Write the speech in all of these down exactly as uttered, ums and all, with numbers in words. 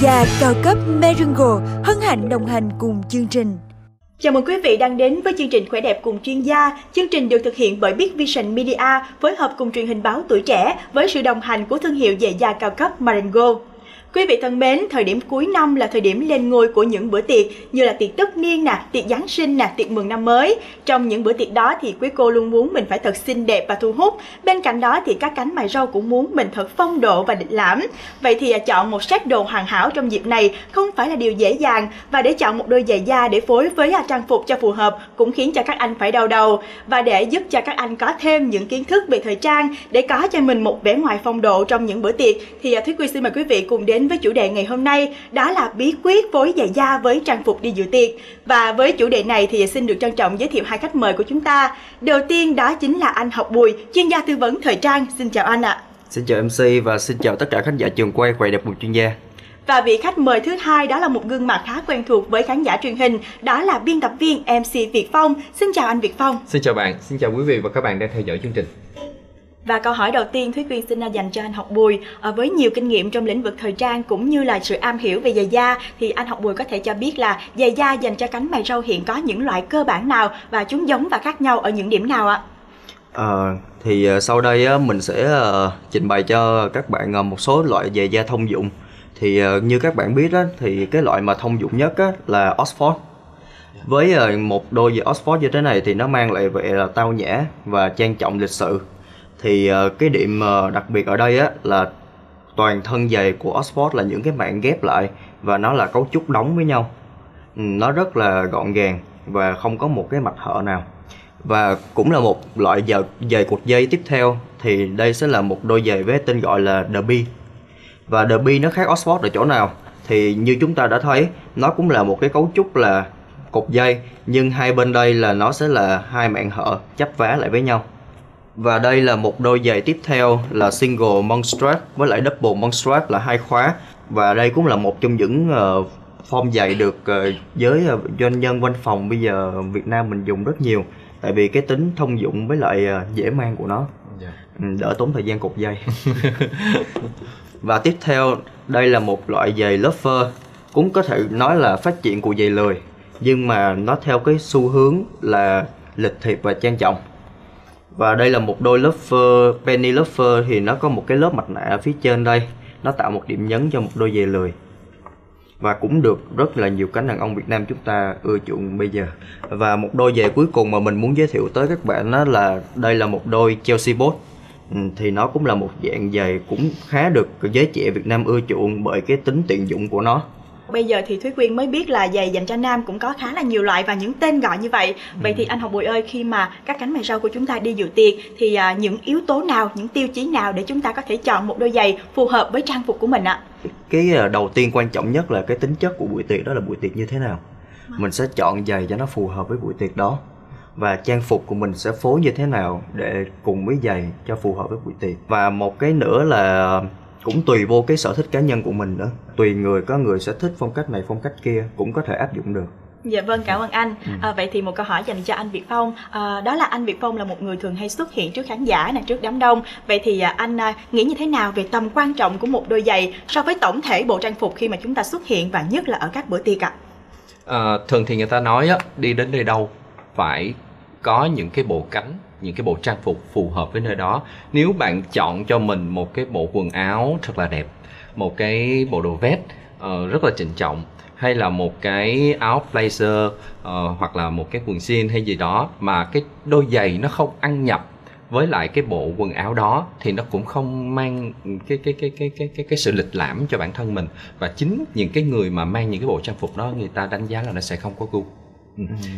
gia cao cấp Merengo hân hạnh đồng hành cùng chương trình. Chào mừng quý vị đang đến với chương trình Khỏe đẹp cùng chuyên gia. Chương trình được thực hiện bởi Vietvision Media phối hợp cùng truyền hình Báo Tuổi Trẻ với sự đồng hành của thương hiệu giày da cao cấp Merengo. Quý vị thân mến, thời điểm cuối năm là thời điểm lên ngôi của những bữa tiệc như là tiệc tất niên nè, tiệc Giáng sinh nè, tiệc mừng năm mới. Trong những bữa tiệc đó thì quý cô luôn muốn mình phải thật xinh đẹp và thu hút. Bên cạnh đó thì các cánh mày râu cũng muốn mình thật phong độ và lịch lãm. Vậy thì chọn một set đồ hoàn hảo trong dịp này không phải là điều dễ dàng, và để chọn một đôi giày da để phối với trang phục cho phù hợp cũng khiến cho các anh phải đau đầu. Và để giúp cho các anh có thêm những kiến thức về thời trang để có cho mình một vẻ ngoài phong độ trong những bữa tiệc thì Thúy Quy xin mời quý vị cùng đến Đến với chủ đề ngày hôm nay, đó là bí quyết phối giày da với trang phục đi dự tiệc. Và với chủ đề này thì xin được trân trọng giới thiệu hai khách mời của chúng ta. Đầu tiên đó chính là anh Học Bùi, chuyên gia tư vấn thời trang. Xin chào anh ạ. À. Xin chào em xê và xin chào tất cả khán giả trường quay Khỏe đẹp cùng chuyên gia. Và vị khách mời thứ hai đó là một gương mặt khá quen thuộc với khán giả truyền hình, đó là biên tập viên em xê Việt Phong. Xin chào anh Việt Phong. Xin chào bạn, xin chào quý vị và các bạn đang theo dõi chương trình. Và câu hỏi đầu tiên Thúy Quyên xin dành cho anh Học Bùi. À, với nhiều kinh nghiệm trong lĩnh vực thời trang cũng như là sự am hiểu về giày da thì anh Học Bùi có thể cho biết là giày da dành cho cánh mày râu hiện có những loại cơ bản nào và chúng giống và khác nhau ở những điểm nào ạ? À, thì sau đây mình sẽ trình bày cho các bạn một số loại giày da thông dụng. Thì như các bạn biết đó, thì cái loại mà thông dụng nhất là Oxford. Với một đôi giày Oxford như thế này thì nó mang lại vẻ là tao nhã và trang trọng lịch sự. Thì cái điểm đặc biệt ở đây á, là toàn thân giày của Oxford là những cái mảng ghép lại và nó là cấu trúc đóng với nhau. Nó rất là gọn gàng và không có một cái mặt hở nào. Và cũng là một loại giày, giày cột dây tiếp theo thì đây sẽ là một đôi giày với tên gọi là Derby. Và Derby nó khác Oxford ở chỗ nào? Thì như chúng ta đã thấy, nó cũng là một cái cấu trúc là cột dây, nhưng hai bên đây là nó sẽ là hai mảng hở chắp vá lại với nhau. Và đây là một đôi giày tiếp theo là single monstrap với lại double monstrap là hai khóa. Và đây cũng là một trong những uh, form giày được uh, giới uh, doanh nhân văn phòng bây giờ Việt Nam mình dùng rất nhiều. Tại vì cái tính thông dụng với lại uh, dễ mang của nó, yeah. Đỡ tốn thời gian cột dây. Và tiếp theo đây là một loại giày loafer, cũng có thể nói là phát triển của giày lười, nhưng mà nó theo cái xu hướng là lịch thiệp và trang trọng. Và đây là một đôi loafer, penny loafer thì nó có một cái lớp mặt nạ ở phía trên đây. Nó tạo một điểm nhấn cho một đôi giày lười. Và cũng được rất là nhiều cánh đàn ông Việt Nam chúng ta ưa chuộng bây giờ. Và một đôi giày cuối cùng mà mình muốn giới thiệu tới các bạn đó là đây là một đôi Chelsea boot. Thì nó cũng là một dạng giày cũng khá được giới trẻ Việt Nam ưa chuộng bởi cái tính tiện dụng của nó. Bây giờ thì Thúy Quyên mới biết là giày dành cho nam cũng có khá là nhiều loại và những tên gọi như vậy. Vậy thì anh Học Bùi ơi, khi mà các cánh mày râu của chúng ta đi dự tiệc thì những yếu tố nào, những tiêu chí nào để chúng ta có thể chọn một đôi giày phù hợp với trang phục của mình ạ? Cái đầu tiên quan trọng nhất là cái tính chất của buổi tiệc, đó là buổi tiệc như thế nào. Mình sẽ chọn giày cho nó phù hợp với buổi tiệc đó. Và trang phục của mình sẽ phối như thế nào để cùng với giày cho phù hợp với buổi tiệc. Và một cái nữa là cũng tùy vô cái sở thích cá nhân của mình nữa. Tùy người, có người sẽ thích phong cách này, phong cách kia, cũng có thể áp dụng được. Dạ vâng, cảm ơn anh. À, vậy thì một câu hỏi dành cho anh Việt Phong. À, đó là anh Việt Phong là một người thường hay xuất hiện trước khán giả, này, trước đám đông. Vậy thì anh nghĩ như thế nào về tầm quan trọng của một đôi giày so với tổng thể bộ trang phục khi mà chúng ta xuất hiện, và nhất là ở các bữa tiệc ạ? À, thường thì người ta nói á, đi đến nơi đâu phải có những cái bộ cánh, những cái bộ trang phục phù hợp với nơi đó. Nếu bạn chọn cho mình một cái bộ quần áo thật là đẹp, một cái bộ đồ vest uh, rất là trịnh trọng, hay là một cái áo blazer uh, hoặc là một cái quần jean hay gì đó mà cái đôi giày nó không ăn nhập với lại cái bộ quần áo đó thì nó cũng không mang cái cái cái cái cái cái, cái sự lịch lãm cho bản thân mình. Và chính những cái người mà mang những cái bộ trang phục đó người ta đánh giá là nó sẽ không có gu.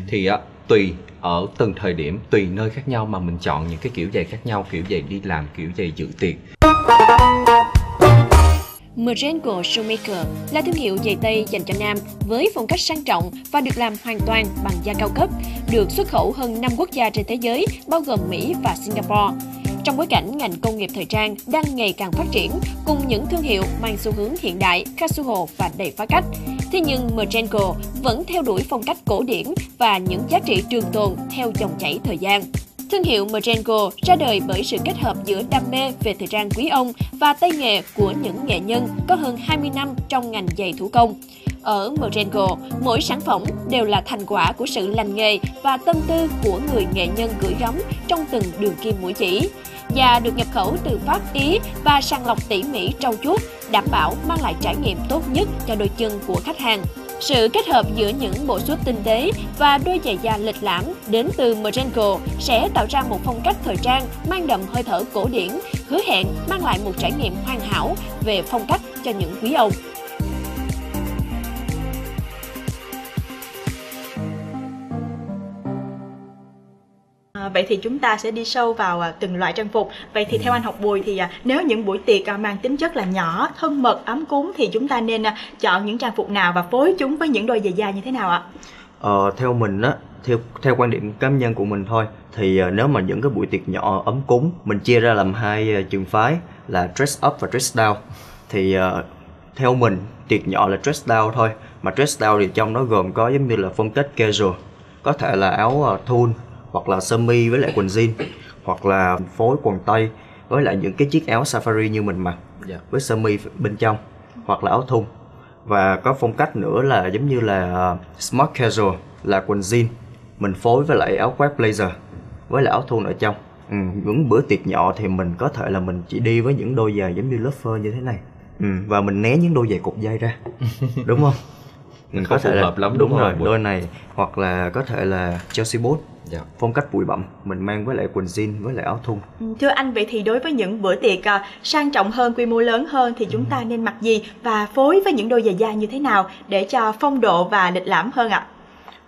Thì uh, tùy ở từng thời điểm, tùy nơi khác nhau mà mình chọn những cái kiểu giày khác nhau, kiểu giày đi làm, kiểu giày dự tiệc. Merengo Shoemaker là thương hiệu giày Tây dành cho nam với phong cách sang trọng và được làm hoàn toàn bằng da cao cấp, được xuất khẩu hơn năm quốc gia trên thế giới, bao gồm Mỹ và Singapore. Trong bối cảnh ngành công nghiệp thời trang đang ngày càng phát triển, cùng những thương hiệu mang xu hướng hiện đại, casual và đầy phá cách. Thế nhưng Merengo vẫn theo đuổi phong cách cổ điển và những giá trị trường tồn theo dòng chảy thời gian. Thương hiệu Merengo ra đời bởi sự kết hợp giữa đam mê về thời trang quý ông và tay nghề của những nghệ nhân có hơn hai mươi năm trong ngành giày thủ công. Ở Merengo, mỗi sản phẩm đều là thành quả của sự lành nghề và tâm tư của người nghệ nhân gửi gắm trong từng đường kim mũi chỉ. Và được nhập khẩu từ Pháp, Ý và sàng lọc tỉ mỉ trau chuốt, đảm bảo mang lại trải nghiệm tốt nhất cho đôi chân của khách hàng. Sự kết hợp giữa những bộ suit tinh tế và đôi giày da lịch lãm đến từ Merengo sẽ tạo ra một phong cách thời trang mang đậm hơi thở cổ điển, hứa hẹn mang lại một trải nghiệm hoàn hảo về phong cách cho những quý ông. Vậy thì chúng ta sẽ đi sâu vào từng loại trang phục. Vậy thì theo anh Học Bùi thì nếu những buổi tiệc mang tính chất là nhỏ, thân mật, ấm cúng thì chúng ta nên chọn những trang phục nào và phối chúng với những đôi giày da như thế nào ạ? Ờ, theo mình á, theo, theo quan điểm cá nhân của mình thôi, thì nếu mà những cái buổi tiệc nhỏ ấm cúng, mình chia ra làm hai trường phái là dress up và dress down. Thì theo mình tiệc nhỏ là dress down thôi, mà dress down thì trong đó gồm có giống như là phong cách casual, có thể là áo thun hoặc là sơ mi với lại quần jean, hoặc là phối quần tây với lại những cái chiếc áo safari như mình mặc, yeah, với sơ mi bên trong hoặc là áo thun. Và có phong cách nữa là giống như là smart casual, là quần jean mình phối với lại áo khoác blazer với lại áo thun ở trong. Ừ, những bữa tiệc nhỏ thì mình có thể là mình chỉ đi với những đôi giày giống như loafer như thế này, ừ, và mình né những đôi giày cột dây ra, đúng không? Mình có thể là lắm, đúng, đúng rồi, đôi này hoặc là có thể là Chelsea boot, dạ, phong cách bụi bặm mình mang với lại quần jean với lại áo thun. Thưa anh, vậy thì đối với những bữa tiệc uh, sang trọng hơn, quy mô lớn hơn thì chúng ừ. ta nên mặc gì và phối với những đôi giày da như thế nào để cho phong độ và lịch lãm hơn ạ?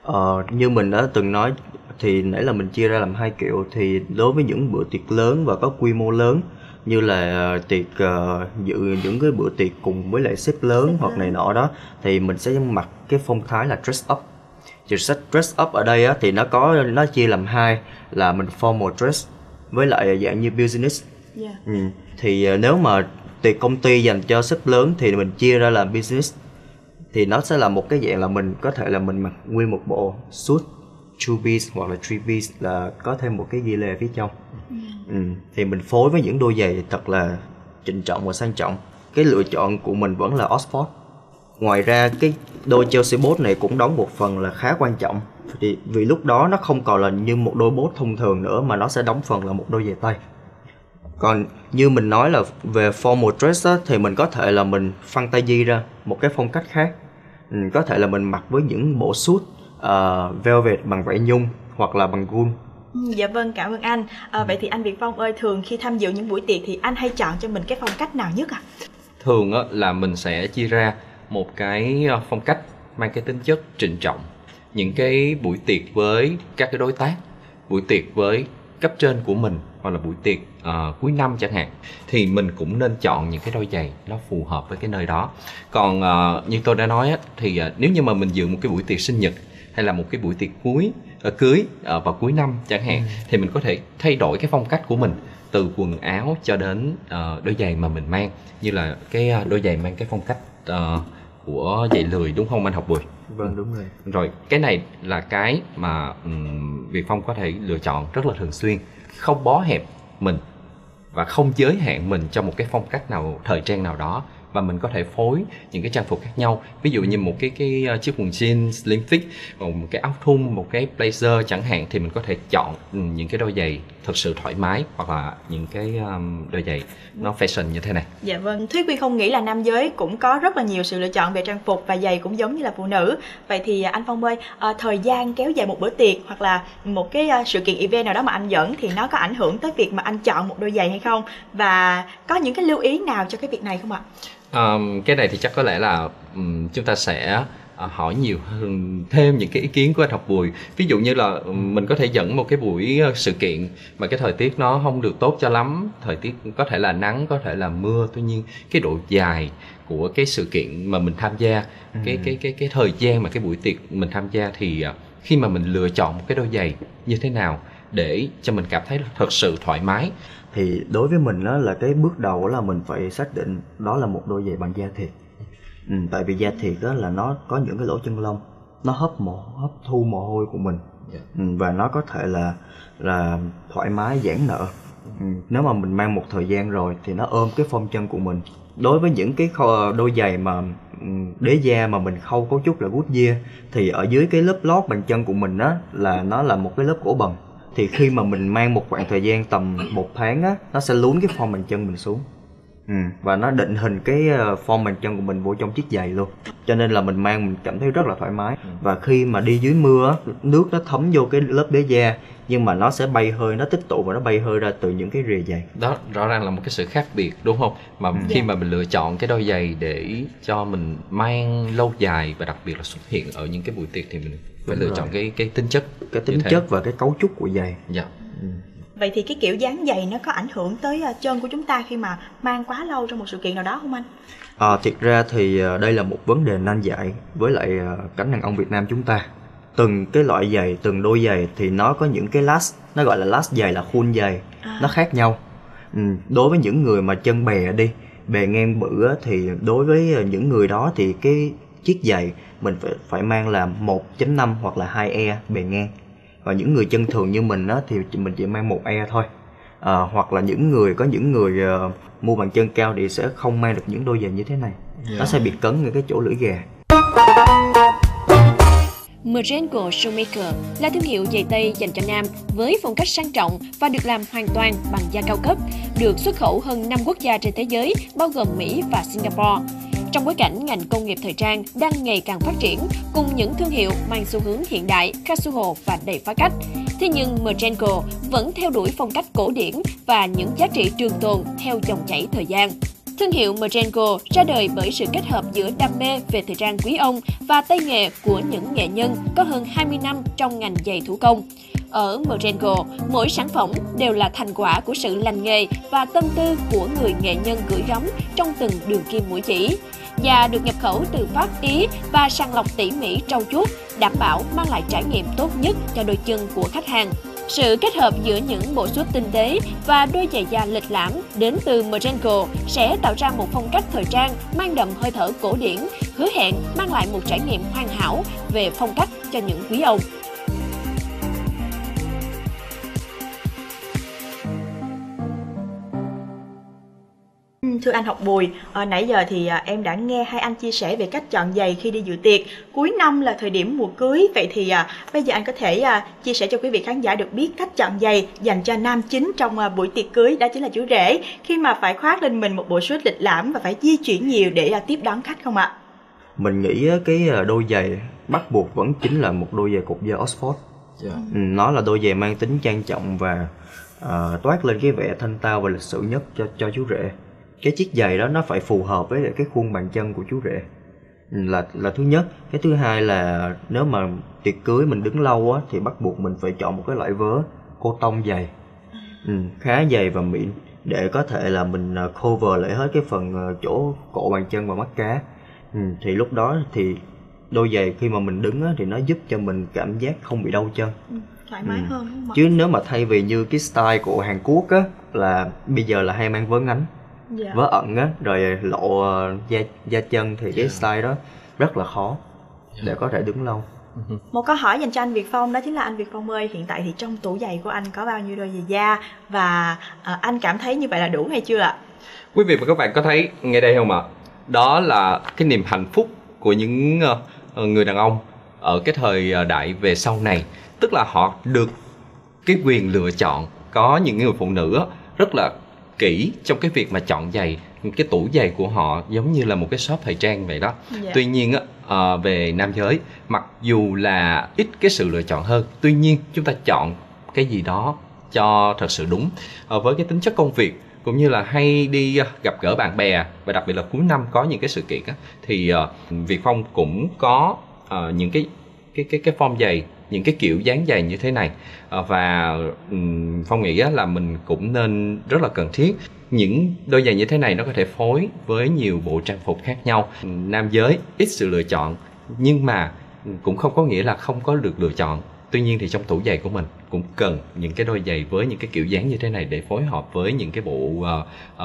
Ờ, như mình đã từng nói thì nãy là mình chia ra làm hai kiểu. Thì đối với những bữa tiệc lớn và có quy mô lớn như là tiệc uh, dự những cái bữa tiệc cùng với lại sếp lớn sếp hoặc lớn. này nọ đó, thì mình sẽ mặc cái phong thái là dress up. Thì dress up ở đây á, thì nó có nó chia làm hai, là mình formal dress với lại dạng như business. Yeah. Ừ. Thì uh, nếu mà tiệc công ty dành cho sếp lớn thì mình chia ra làm business, thì nó sẽ là một cái dạng là mình có thể là mình mặc nguyên một bộ suit two piece hoặc là three piece, là có thêm một cái ghi lê phía trong. Ừ, thì mình phối với những đôi giày thật là trịnh trọng và sang trọng. Cái lựa chọn của mình vẫn là Oxford. Ngoài ra cái đôi Chelsea boot này cũng đóng một phần là khá quan trọng, thì vì lúc đó nó không còn là như một đôi boot thông thường nữa mà nó sẽ đóng phần là một đôi giày tây. Còn như mình nói là về formal dress á, thì mình có thể là mình phăng tay di ra một cái phong cách khác. Ừ, có thể là mình mặc với những bộ suit uh, velvet bằng vải nhung hoặc là bằng gun. Dạ vâng, cảm ơn anh. À, vậy thì anh Việt Phong ơi, thường khi tham dự những buổi tiệc thì anh hay chọn cho mình cái phong cách nào nhất ạ? À? Thường á, là mình sẽ chia ra một cái phong cách mang cái tính chất trịnh trọng. Những cái buổi tiệc với các cái đối tác, buổi tiệc với cấp trên của mình, hoặc là buổi tiệc uh, cuối năm chẳng hạn, thì mình cũng nên chọn những cái đôi giày nó phù hợp với cái nơi đó. Còn uh, như tôi đã nói á, thì uh, nếu như mà mình dự một cái buổi tiệc sinh nhật hay là một cái buổi tiệc cuối ở cưới ở vào cuối năm chẳng hạn, ừ. thì mình có thể thay đổi cái phong cách của mình từ quần áo cho đến uh, đôi giày mà mình mang, như là cái uh, đôi giày mang cái phong cách uh, của giày lười, đúng không anh Học Bùi? Vâng, đúng rồi. Rồi cái này là cái mà um, Việt Phong có thể lựa chọn rất là thường xuyên, không bó hẹp mình và không giới hạn mình trong một cái phong cách nào, thời trang nào đó, và mình có thể phối những cái trang phục khác nhau. Ví dụ như một cái cái chiếc quần jean slim fit, một cái áo thun, một cái blazer chẳng hạn, thì mình có thể chọn những cái đôi giày thật sự thoải mái hoặc là những cái đôi giày nó fashion như thế này. Dạ vâng, Thúy Quyên không nghĩ là nam giới cũng có rất là nhiều sự lựa chọn về trang phục và giày cũng giống như là phụ nữ. Vậy thì anh Phong ơi, thời gian kéo dài một bữa tiệc hoặc là một cái sự kiện event nào đó mà anh dẫn thì nó có ảnh hưởng tới việc mà anh chọn một đôi giày hay không? Và có những cái lưu ý nào cho cái việc này không ạ? Um, cái này thì chắc có lẽ là um, chúng ta sẽ uh, hỏi nhiều hơn thêm những cái ý kiến của anh Học Bùi. Ví dụ như là um, mình có thể dẫn một cái buổi uh, sự kiện mà cái thời tiết nó không được tốt cho lắm, thời tiết có thể là nắng, có thể là mưa, tuy nhiên cái độ dài của cái sự kiện mà mình tham gia, ừ. cái cái cái cái thời gian mà cái buổi tiệc mình tham gia, thì uh, khi mà mình lựa chọn một cái đôi giày như thế nào để cho mình cảm thấy thật sự thoải mái. Thì đối với mình đó là cái bước đầu là mình phải xác định đó là một đôi giày bằng da thiệt, ừ, tại vì da thiệt đó là nó có những cái lỗ chân lông, nó hấp mồ hấp thu mồ hôi của mình, yeah. Và nó có thể là là thoải mái giãn nở. Ừ. Nếu mà mình mang một thời gian rồi thì nó ôm cái form chân của mình. Đối với những cái đôi giày mà đế da mà mình khâu cấu trúc là Goodyear thì ở dưới cái lớp lót bàn chân của mình á là nó là một cái lớp gỗ bần. Thì khi mà mình mang một khoảng thời gian tầm một tháng á, nó sẽ lún cái form bàn chân mình xuống. Ừ. Và nó định hình cái form bàn chân của mình vô trong chiếc giày luôn. Cho nên là mình mang mình cảm thấy rất là thoải mái. Ừ. Và khi mà đi dưới mưa, nước nó thấm vô cái lớp đế da, nhưng mà nó sẽ bay hơi, nó tích tụ và nó bay hơi ra từ những cái rìa giày. Đó rõ ràng là một cái sự khác biệt đúng không? Mà ừ. khi mà mình lựa chọn cái đôi giày để cho mình mang lâu dài và đặc biệt là xuất hiện ở những cái buổi tiệc thì mình phải lựa chọn cái cái tính chất, cái tính chất và cái cấu trúc của giày. Dạ. Ừ. Vậy thì cái kiểu dáng giày nó có ảnh hưởng tới chân của chúng ta khi mà mang quá lâu trong một sự kiện nào đó không anh? À, thiệt ra thì đây là một vấn đề nan giải với lại cánh đàn ông Việt Nam chúng ta. Từng cái loại giày, từng đôi giày thì nó có những cái last, nó gọi là last giày là khuôn giày, à. Nó khác nhau. Ừ, đối với những người mà chân bè đi, bè ngang bự thì đối với những người đó thì cái chiếc giày mình phải, phải mang là một chấm năm hoặc là hai e bề ngang. Và những người chân thường như mình á, thì mình chỉ mang một e thôi. À, hoặc là những người, có những người uh, mua bàn chân cao thì sẽ không mang được những đôi giày như thế này. Yeah. Nó sẽ bị cấn ở cái chỗ lưỡi gà. Merengo Shoemaker là thương hiệu giày Tây dành cho nam với phong cách sang trọng và được làm hoàn toàn bằng da cao cấp, được xuất khẩu hơn năm quốc gia trên thế giới, bao gồm Mỹ và Singapore. Trong bối cảnh ngành công nghiệp thời trang đang ngày càng phát triển cùng những thương hiệu mang xu hướng hiện đại, casual và đầy phá cách, thế nhưng Merengo vẫn theo đuổi phong cách cổ điển và những giá trị trường tồn theo dòng chảy thời gian. Thương hiệu Merengo ra đời bởi sự kết hợp giữa đam mê về thời trang quý ông và tay nghề của những nghệ nhân có hơn hai mươi năm trong ngành giày thủ công. Ở Merengo, mỗi sản phẩm đều là thành quả của sự lành nghề và tâm tư của người nghệ nhân gửi gắm trong từng đường kim mũi chỉ. Và được nhập khẩu từ Pháp, Ý và sàng lọc tỉ mỉ trau chuốt, đảm bảo mang lại trải nghiệm tốt nhất cho đôi chân của khách hàng. Sự kết hợp giữa những bộ suit tinh tế và đôi giày da lịch lãm đến từ Merengo sẽ tạo ra một phong cách thời trang mang đậm hơi thở cổ điển, hứa hẹn mang lại một trải nghiệm hoàn hảo về phong cách cho những quý ông. Thưa anh Học Bùi, à, nãy giờ thì à, em đã nghe hai anh chia sẻ về cách chọn giày khi đi dự tiệc. Cuối năm là thời điểm mùa cưới, vậy thì à, bây giờ anh có thể à, chia sẻ cho quý vị khán giả được biết cách chọn giày dành cho nam chính trong à, buổi tiệc cưới, đó chính là chú rể, khi mà phải khoác lên mình một bộ suit lịch lãm và phải di chuyển nhiều để à, tiếp đón khách không ạ? Mình nghĩ cái đôi giày bắt buộc vẫn chính là một đôi giày cột da Oxford. Yeah. Ừ, nó là đôi giày mang tính trang trọng và à, toát lên cái vẻ thanh tao và lịch sự nhất cho, cho chú rể. Cái chiếc giày đó nó phải phù hợp với cái khuôn bàn chân của chú rể là là thứ nhất. Cái thứ hai là nếu mà tiệc cưới mình đứng lâu á thì bắt buộc mình phải chọn một cái loại vớ cô tông dày, ừ, khá dày và mịn để có thể là mình cover lại hết cái phần chỗ cổ bàn chân và mắt cá. Ừ, thì lúc đó thì đôi giày khi mà mình đứng á thì nó giúp cho mình cảm giác không bị đau chân. Ừ. Thoải mái ừ. hơn. Chứ nếu mà thay vì như cái style của Hàn Quốc á là bây giờ là hay mang vớ ngắn. Yeah. Vớ ẩn á, rồi lộ da, da chân thì yeah. cái style đó rất là khó yeah. để có thể đứng lâu. Một câu hỏi dành cho anh Việt Phong đó chính là anh Việt Phong ơi, hiện tại thì trong tủ giày của anh có bao nhiêu đôi giày da và à, anh cảm thấy như vậy là đủ hay chưa ạ? Quý vị và các bạn có thấy ngay đây không ạ? Đó là cái niềm hạnh phúc của những người đàn ông ở cái thời đại về sau này. Tức là họ được cái quyền lựa chọn. Có những người phụ nữ rất là kỹ trong cái việc mà chọn giày, cái tủ giày của họ giống như là một cái shop thời trang vậy đó. Yeah. Tuy nhiên à, về nam giới mặc dù là ít cái sự lựa chọn hơn, tuy nhiên chúng ta chọn cái gì đó cho thật sự đúng à, với cái tính chất công việc cũng như là hay đi gặp gỡ bạn bè và đặc biệt là cuối năm có những cái sự kiện á, thì à, Việt Phong cũng có à, những cái cái cái cái form giày, những cái kiểu dáng giày như thế này. Và Phong nghĩ là mình cũng nên rất là cần thiết. Những đôi giày như thế này nó có thể phối với nhiều bộ trang phục khác nhau. Nam giới ít sự lựa chọn, nhưng mà cũng không có nghĩa là không có được lựa chọn. Tuy nhiên thì trong tủ giày của mình cũng cần những cái đôi giày với những cái kiểu dáng như thế này để phối hợp với những cái bộ uh,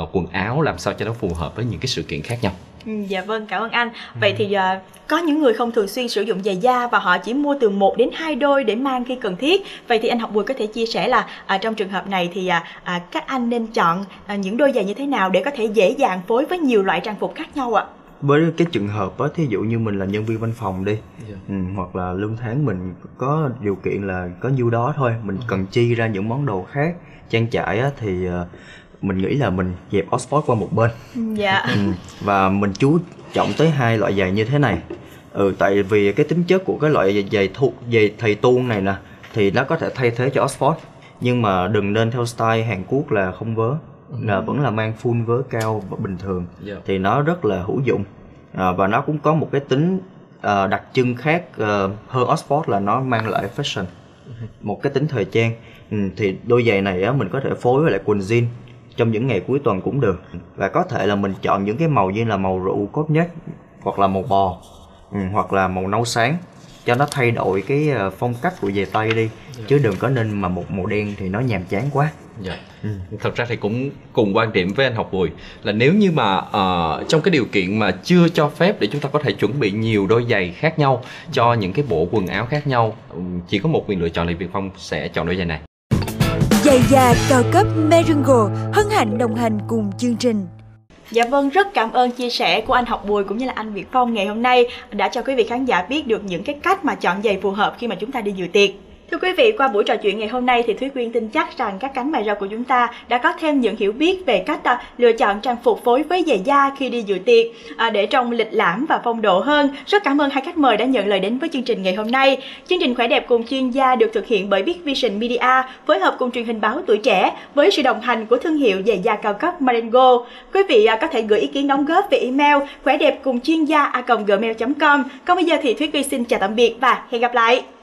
uh, quần áo làm sao cho nó phù hợp với những cái sự kiện khác nhau. Ừ, dạ vâng, cảm ơn anh. Vậy ừ. thì uh, có những người không thường xuyên sử dụng giày da và họ chỉ mua từ một đến hai đôi để mang khi cần thiết. Vậy thì anh Học Bùi có thể chia sẻ là uh, trong trường hợp này thì uh, uh, các anh nên chọn uh, những đôi giày như thế nào để có thể dễ dàng phối với nhiều loại trang phục khác nhau ạ? À? Với cái trường hợp á, thí dụ như mình là nhân viên văn phòng đi, yeah. ừ, hoặc là lương tháng mình có điều kiện là có nhiêu đó thôi, mình cần chi ra những món đồ khác trang trải á, thì uh, mình nghĩ là mình dẹp Oxford qua một bên, yeah. ừ, và mình chú trọng tới hai loại giày như thế này. Ừ, tại vì cái tính chất của cái loại giày giày, thu, giày thầy tuôn này nè thì nó có thể thay thế cho Oxford, nhưng mà đừng nên theo style Hàn Quốc là không vớ. Là vẫn là mang full vớ cao và bình thường, yeah. thì nó rất là hữu dụng, à, và nó cũng có một cái tính à, đặc trưng khác à, hơn Oxford là nó mang lại fashion, một cái tính thời trang. Ừ, thì đôi giày này á, mình có thể phối với lại quần jean trong những ngày cuối tuần cũng được, và có thể là mình chọn những cái màu như là màu rượu cốt nhất, hoặc là màu bò, ừ, hoặc là màu nâu sáng cho nó thay đổi cái phong cách của giày tây đi, yeah. chứ đừng có nên mà một màu đen thì nó nhàm chán quá. Yeah. Ừ. Thật ra thì cũng cùng quan điểm với anh Học Bùi là nếu như mà uh, trong cái điều kiện mà chưa cho phép để chúng ta có thể chuẩn bị nhiều đôi giày khác nhau cho những cái bộ quần áo khác nhau, chỉ có một quyền lựa chọn thì Việt Phong sẽ chọn đôi giày này. Giày da cao cấp Merengo hân hạnh đồng hành cùng chương trình. Dạ vâng, rất cảm ơn chia sẻ của anh Học Bùi cũng như là anh Việt Phong ngày hôm nay đã cho quý vị khán giả biết được những cái cách mà chọn giày phù hợp khi mà chúng ta đi dự tiệc. Thưa quý vị, qua buổi trò chuyện ngày hôm nay thì Thúy Quyên tin chắc rằng các cánh mày râu của chúng ta đã có thêm những hiểu biết về cách à, lựa chọn trang phục phối với giày da khi đi dự tiệc à, để trông lịch lãm và phong độ hơn. Rất cảm ơn hai khách mời đã nhận lời đến với chương trình ngày hôm nay. Chương trình Khỏe Đẹp Cùng Chuyên Gia được thực hiện bởi Vietvision Media phối hợp cùng truyền hình Báo Tuổi Trẻ với sự đồng hành của thương hiệu giày da cao cấp Merengo. Quý vị à, có thể gửi ý kiến đóng góp về email khỏe đẹp cùng chuyên gia a còng gmail chấm com. Còn bây giờ thì Thúy Quyên xin chào tạm biệt và hẹn gặp lại.